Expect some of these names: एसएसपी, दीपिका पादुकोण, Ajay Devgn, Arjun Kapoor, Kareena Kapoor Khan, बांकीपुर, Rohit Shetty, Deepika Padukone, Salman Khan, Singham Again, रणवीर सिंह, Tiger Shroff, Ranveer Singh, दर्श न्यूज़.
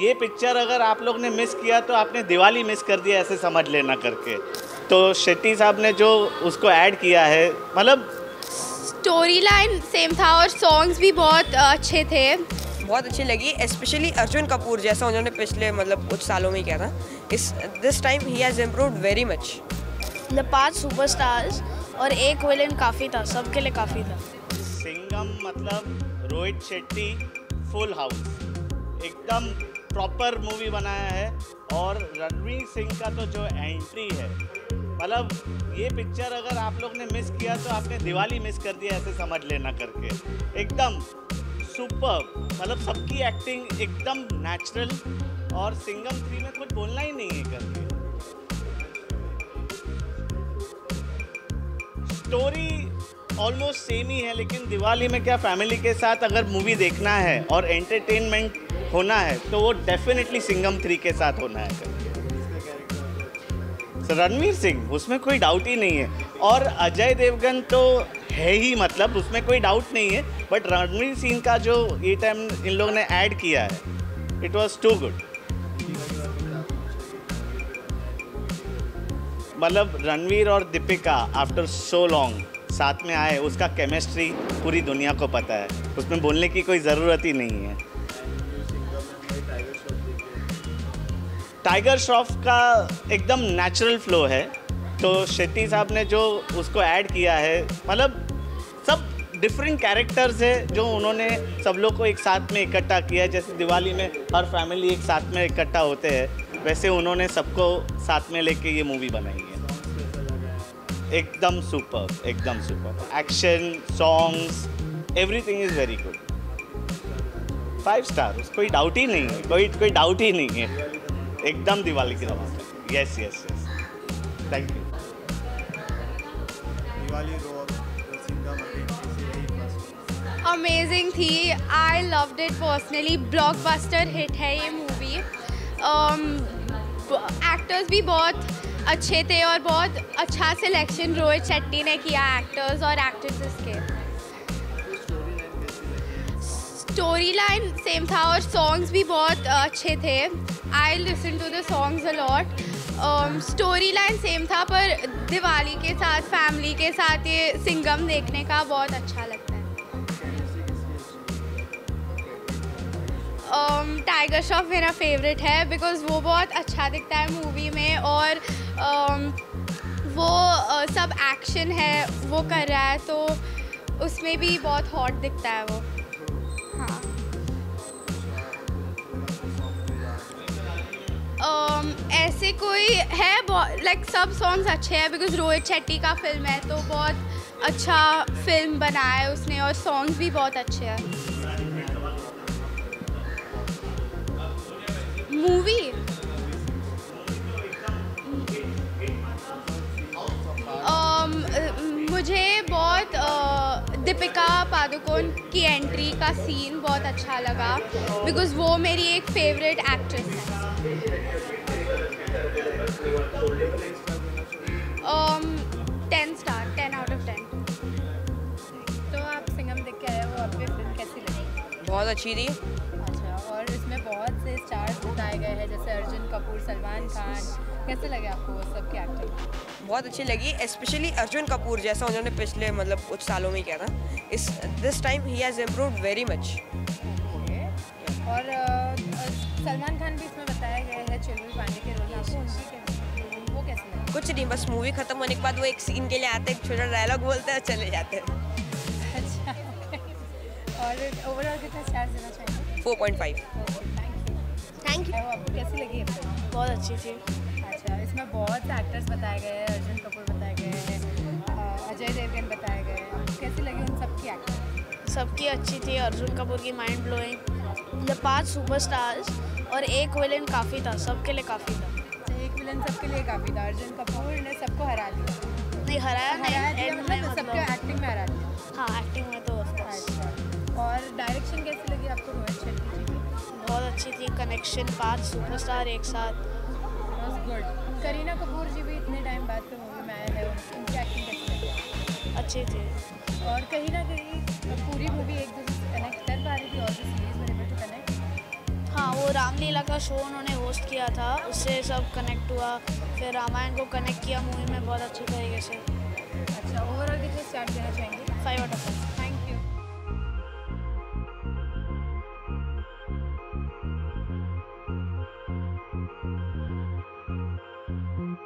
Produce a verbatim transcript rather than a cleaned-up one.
ये पिक्चर अगर आप लोग ने मिस किया तो आपने दिवाली मिस कर दिया, ऐसे समझ लेना करके। तो शेट्टी साहब ने जो उसको ऐड किया है, मतलब स्टोरी लाइन सेम था और सॉन्ग्स भी बहुत अच्छे थे, बहुत अच्छी लगी। स्पेशली अर्जुन कपूर जैसा उन्होंने पिछले मतलब कुछ सालों में किया था, इस this time he has improved very much. मतलब पाँच सुपरस्टार्स और एक विलेन काफ़ी था, सबके लिए काफ़ी था। सिंघम मतलब रोहित शेट्टी फुल हाउस, एकदम प्रॉपर मूवी बनाया है। और रणवीर सिंह का तो जो एंट्री है, मतलब ये पिक्चर अगर आप लोग ने मिस किया तो आपने दिवाली मिस कर दिया, ऐसे समझ लेना करके। एकदम सुपर, मतलब सबकी एक्टिंग एकदम नेचुरल। और सिंघम थ्री में कुछ बोलना ही नहीं है करके। स्टोरी ऑलमोस्ट सेम ही है, लेकिन दिवाली में क्या फैमिली के साथ अगर मूवी देखना है और एंटरटेनमेंट होना है तो वो डेफिनेटली सिंघम थ्री के साथ होना है करके। तो रणवीर सिंह, उसमें कोई डाउट ही नहीं है। और अजय देवगन तो है ही, मतलब उसमें कोई डाउट नहीं है। बट रणवीर सिंह का जो ये टाइम इन लोगों ने ऐड किया है, इट वाज टू गुड। मतलब रणवीर और दीपिका आफ्टर सो लॉन्ग साथ में आए, उसका केमिस्ट्री पूरी दुनिया को पता है, उसमें बोलने की कोई ज़रूरत ही नहीं है। टाइगर श्रॉफ का एकदम नेचुरल फ्लो है। तो शेट्टी साहब ने जो उसको ऐड किया है, मतलब सब डिफरेंट कैरेक्टर्स है जो उन्होंने सब लोग को एक साथ में इकट्ठा किया है। जैसे दिवाली में हर फैमिली एक साथ में इकट्ठा होते हैं, वैसे उन्होंने सबको साथ में लेके ये मूवी बनाई है। एकदम सुपर, एकदम super. Action, songs, everything is very good. Five star, कोई डाउट ही नहीं है, कोई कोई डाउट ही नहीं है। एकदम दिवाली की तरह। Yes yes yes, thank you. Amazing थी, I loved it personally. Blockbuster hit है ये मूवी। एक्टर्स भी बहुत अच्छे थे और बहुत अच्छा सिलेक्शन रोहित शेट्टी ने किया एक्टर्स और एक्ट्रेसेस के। स्टोरी लाइन सेम था और सॉन्ग्स भी बहुत अच्छे थे। I listen to the songs a lot. Story line same था, पर दिवाली के साथ फैमिली के साथ ये सिंघम देखने का बहुत अच्छा लगता है। टाइगर श्रॉफ मेरा फेवरेट है, बिकॉज़ वो बहुत अच्छा दिखता है मूवी में। और Um, वो uh, सब एक्शन है वो कर रहा है, तो उसमें भी बहुत हॉट दिखता है वो। हाँ, um, ऐसे कोई है लाइक सब सॉन्ग्स अच्छे हैं, बिकॉज रोहित शेट्टी का फिल्म है तो बहुत अच्छा फिल्म बनाया है उसने और सॉन्ग्स भी बहुत अच्छे हैं। मूवी मुझे बहुत दीपिका पादुकोण की एंट्री का सीन बहुत अच्छा लगा, बिकॉज़ वो मेरी एक फेवरेट एक्ट्रेस है। Ten star, ten out of ten. तो आप सिंघम देख के आए हो, आपकी फिल्म कैसी लगी? बहुत अच्छी थी। अच्छा, और इसमें बहुत से स्टार्स बताए गए हैं जैसे अर्जुन कपूर, सलमान खान। कैसे लगे आपको वो सब के एक्टिंग? बहुत अच्छी लगी, स्पेशली अर्जुन कपूर जैसा उन्होंने पिछले मतलब कुछ सालों में किया था, इस this time he has improved very much. और सलमान खान भी इसमें बताया गया है चिल्लू पांडे के रोल में, आपको उनकी वो कैसे लगे? कुछ नहीं, बस मूवी खत्म होने के बाद वो एक सीन के लिए आते हैं, छोटा डायलॉग बोलते हैं और चले जाते हैं। अच्छा, और ओवरऑल कितना स्टार्स देना चाहिए? Four point five. Thank you. आपको कैसी लगी? बहुत अच्छी थी। इसमें बहुत से एक्टर्स बताए गए हैं, अर्जुन कपूर बताए गए हैं, अजय देवगन बताए गए हैं। कैसी लगी उन सबकी एक्टिंग? सबकी अच्छी थी। अर्जुन कपूर की माइंड ब्लोइंग, मतलब पाँच सुपरस्टार्स और एक विलेन काफ़ी था, सबके लिए काफ़ी था। एक विलेन सबके लिए काफ़ी था। अर्जुन कपूर ने सबको हरा दिया। नहीं हराया, हराया नहीं, मतलब सबको एक्टिंग में हरा दिया। हाँ, एक्टिंग में तो। और डायरेक्शन कैसी लगी आपको रोहित शेट्टी की? बहुत अच्छी थी। कनेक्शन, पाँच सुपरस्टार एक साथ। करीना कपूर जी भी इतने टाइम बाद पे मूवी में आए हैं, उनकी एक्टिंग कैसी लगी? अच्छी थी। और कहीं ना कहीं पूरी मूवी एक दूसरे से कनेक्ट कर पा रही थी, और भी सीरीज में रिलेटेड कनेक्ट। हाँ, वो रामलीला का शो उन्होंने होस्ट किया था, उससे सब कनेक्ट हुआ, फिर रामायण को कनेक्ट किया मूवी में बहुत अच्छे तरीके से। अच्छा, ओवरऑल कितने स्टार देना चाहेंगे? Five out.